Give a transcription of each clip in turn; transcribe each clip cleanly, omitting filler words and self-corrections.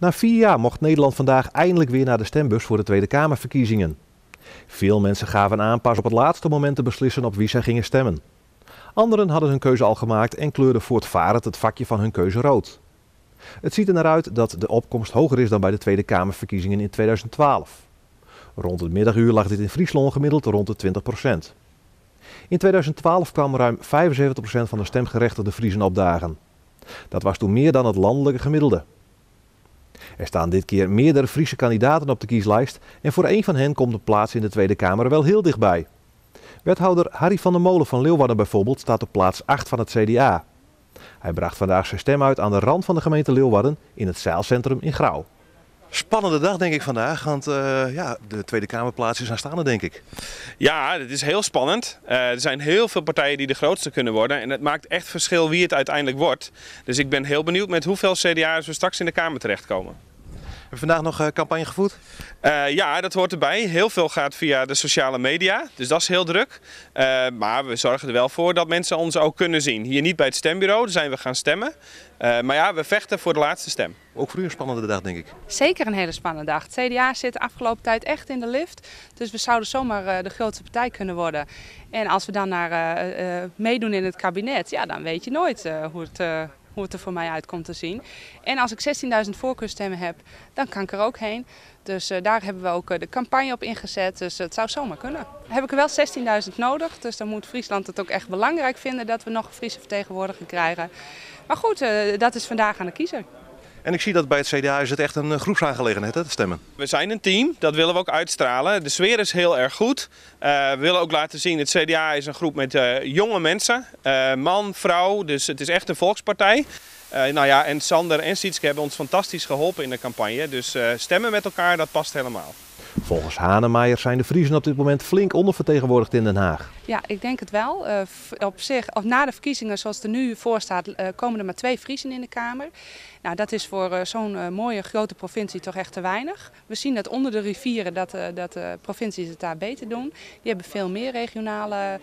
Na 4 jaar mocht Nederland vandaag eindelijk weer naar de stembus voor de Tweede Kamerverkiezingen. Veel mensen gaven aan pas op het laatste moment te beslissen op wie zij gingen stemmen. Anderen hadden hun keuze al gemaakt en kleurden voortvarend het vakje van hun keuze rood. Het ziet er naar uit dat de opkomst hoger is dan bij de Tweede Kamerverkiezingen in 2012. Rond het middaguur lag dit in Fryslân gemiddeld rond de 20%. In 2012 kwam ruim 75% van de stemgerechtigde Friezen opdagen. Dat was toen meer dan het landelijke gemiddelde. Er staan dit keer meerdere Friese kandidaten op de kieslijst en voor één van hen komt de plaats in de Tweede Kamer wel heel dichtbij. Wethouder Harry van der Molen van Leeuwarden bijvoorbeeld staat op plaats 8 van het CDA. Hij bracht vandaag zijn stem uit aan de rand van de gemeente Leeuwarden in het zaalcentrum in Grou. Spannende dag denk ik vandaag, want de Tweede Kamerplaats is aanstaande denk ik. Ja, dit is heel spannend. Er zijn heel veel partijen die de grootste kunnen worden en het maakt echt verschil wie het uiteindelijk wordt. Dus ik ben heel benieuwd met hoeveel CDA's we straks in de Kamer terechtkomen. Hebben we vandaag nog campagne gevoerd? Ja, dat hoort erbij. Heel veel gaat via de sociale media, dus dat is heel druk. Maar we zorgen er wel voor dat mensen ons ook kunnen zien. Hier niet bij het stembureau, daar zijn we gaan stemmen. Maar ja, we vechten voor de laatste stem. Ook voor u een spannende dag, denk ik. Zeker een hele spannende dag. Het CDA zit de afgelopen tijd echt in de lift. Dus we zouden zomaar de grootste partij kunnen worden. En als we dan naar meedoen in het kabinet, ja, dan weet je nooit hoe het er voor mij uit komt te zien. En als ik 16.000 voorkeurstemmen heb, dan kan ik er ook heen. Dus daar hebben we ook de campagne op ingezet, dus het zou zomaar kunnen. Dan heb ik er wel 16.000 nodig, dus dan moet Friesland het ook echt belangrijk vinden dat we nog een Friese vertegenwoordiger krijgen. Maar goed, dat is vandaag aan de kiezer. En ik zie dat bij het CDA is het echt een groepsaangelegenheid, hè, te stemmen. We zijn een team, dat willen we ook uitstralen. De sfeer is heel erg goed. We willen ook laten zien, het CDA is een groep met jonge mensen. Man, vrouw, dus het is echt een volkspartij. En Sander en Sietske hebben ons fantastisch geholpen in de campagne. Dus stemmen met elkaar, dat past helemaal. Volgens Hanemaaijer zijn de Friezen op dit moment flink ondervertegenwoordigd in Den Haag. Ja, ik denk het wel. Op zich, of na de verkiezingen zoals het er nu voor staat, komen er maar 2 Friezen in de Kamer. Nou, dat is voor zo'n mooie grote provincie toch echt te weinig. We zien dat onder de rivieren dat de provincies het daar beter doen. Die hebben veel meer regionale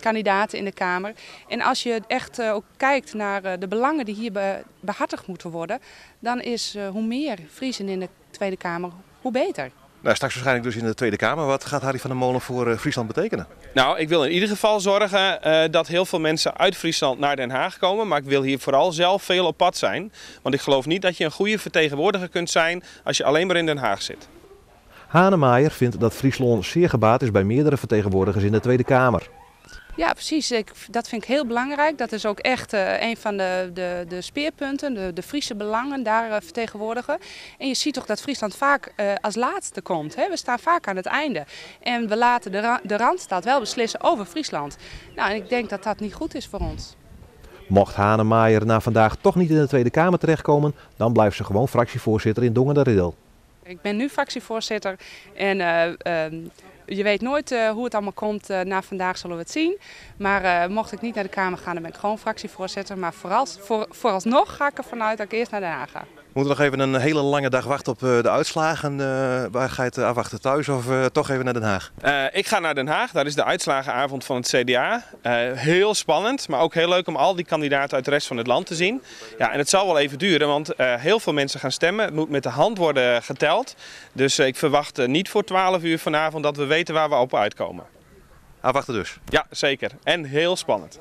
kandidaten in de Kamer. En als je echt ook kijkt naar de belangen die hier behartigd moeten worden, dan is hoe meer Friezen in de Tweede Kamer, hoe beter. Nou, straks waarschijnlijk dus in de Tweede Kamer. Wat gaat Harry van der Molen voor Friesland betekenen? Nou, ik wil in ieder geval zorgen dat heel veel mensen uit Friesland naar Den Haag komen. Maar ik wil hier vooral zelf veel op pad zijn. Want ik geloof niet dat je een goede vertegenwoordiger kunt zijn als je alleen maar in Den Haag zit. Hanemaaijer vindt dat Fryslân zeer gebaat is bij meerdere vertegenwoordigers in de Tweede Kamer. Ja, precies. Dat vind ik heel belangrijk. Dat is ook echt een van de speerpunten, de Friese belangen daar vertegenwoordigen. En je ziet toch dat Friesland vaak als laatste komt. Hè? We staan vaak aan het einde. En we laten de Randstad wel beslissen over Friesland. Nou, en ik denk dat dat niet goed is voor ons. Mocht Hanemaaijer na vandaag toch niet in de Tweede Kamer terechtkomen, dan blijft ze gewoon fractievoorzitter in Dongen der Riddel. Ik ben nu fractievoorzitter en je weet nooit hoe het allemaal komt. Na vandaag zullen we het zien. Maar mocht ik niet naar de Kamer gaan, dan ben ik gewoon fractievoorzitter. Maar vooralsnog ga ik ervan uit dat ik eerst naar Den Haag ga. We moeten nog even een hele lange dag wachten op de uitslagen. Waar ga je het afwachten, thuis of toch even naar Den Haag? Ik ga naar Den Haag, daar is de uitslagenavond van het CDA. Heel spannend, maar ook heel leuk om al die kandidaten uit de rest van het land te zien. Ja, en het zal wel even duren, want heel veel mensen gaan stemmen. Het moet met de hand worden geteld. Dus ik verwacht niet voor 12 uur vanavond dat we weten waar we op uitkomen. Afwachten dus? Ja, zeker. En heel spannend.